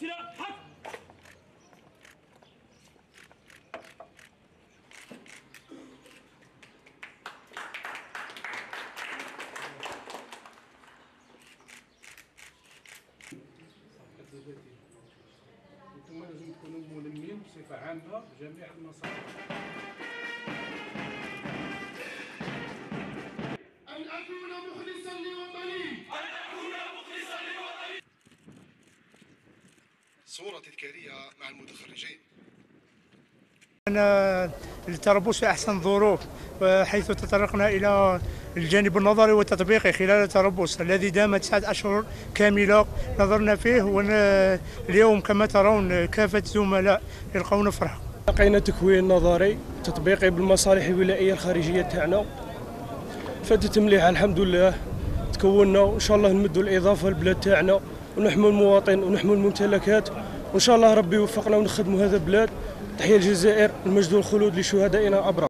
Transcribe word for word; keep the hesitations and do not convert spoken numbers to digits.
تلا حط انتم لازم تكونوا ملمين بصفه عامه جميع المصادر. ان اكون مخلصا لوطني ان اكون مخلصا لوطني. صوره تذكاريه مع المتخرجين. انا التربص في احسن الظروف، حيث تطرقنا الى الجانب النظري والتطبيقي خلال التربص الذي دام تسعة أشهر كاملة نظرنا فيه، واليوم كما ترون كافة الزملاء يلقون فرحة. لقينا تكوين نظري تطبيقي بالمصالح الولائية الخارجية تاعنا، فاتت مليحة الحمد لله، تكوننا وإن شاء الله نمدوا الإضافة للبلاد تاعنا ونحموا المواطن ونحموا الممتلكات، وإن شاء الله ربي يوفقنا ونخدموا هذا البلاد. تحية الجزائر، المجد والخلود لشهدائنا أبرار.